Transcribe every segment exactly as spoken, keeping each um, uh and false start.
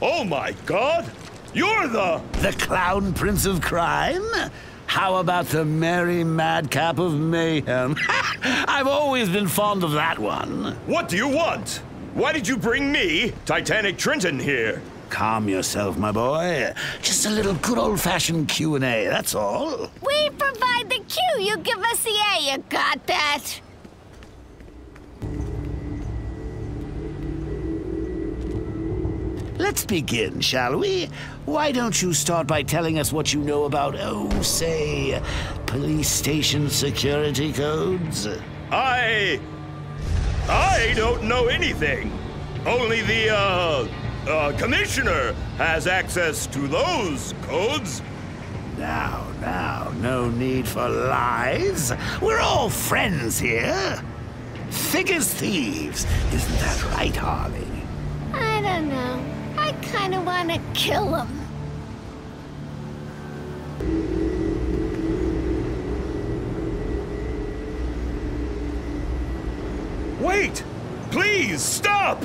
Oh my God! You're the... The Clown Prince of Crime? How about the Merry Madcap of Mayhem? I've always been fond of that one. What do you want? Why did you bring me, Titanic Trenton, here? Calm yourself, my boy. Just a little good old-fashioned Q and A, that's all. We provide the Q, you give us the A, you got that? Let's begin, shall we? Why don't you start by telling us what you know about, oh, say, police station security codes? I... I don't know anything. Only the, uh... Uh, commissioner has access to those codes. Now, now, no need for lies. We're all friends here. Thick as thieves. Isn't that right, Harley? I don't know. I kind of want to kill him. Wait! Please, stop!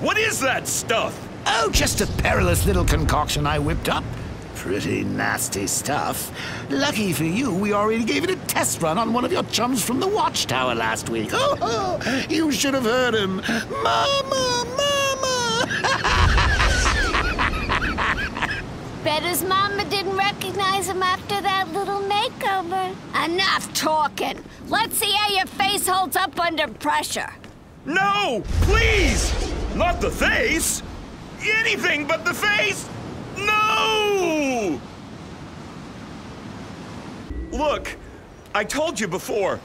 What is that stuff? Oh, just a perilous little concoction I whipped up. Pretty nasty stuff. Lucky for you, we already gave it a test run on one of your chums from the Watchtower last week. Oh, oh you should have heard him. Mama, Mama! Bet his mama didn't recognize him after that little makeover. Enough talking. Let's see how your face holds up under pressure. No, please! Not the face! Anything but the face! No! Look, I told you before,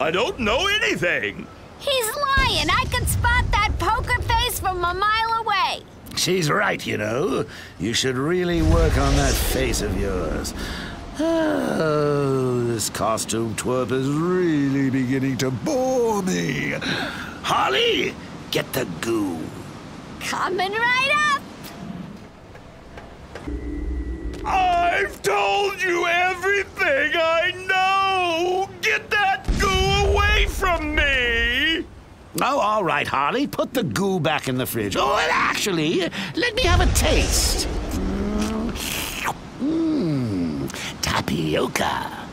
I don't know anything. He's lying. I can spot that poker face from a mile away. She's right, you know. You should really work on that face of yours. Oh, this costume twerp is really beginning to bore me. Harley, get the goo. Coming right up! I've told you everything I know! Get that goo away from me! Oh, all right, Harley. Put the goo back in the fridge. Oh, and actually, let me have a taste. Mmm, tapioca.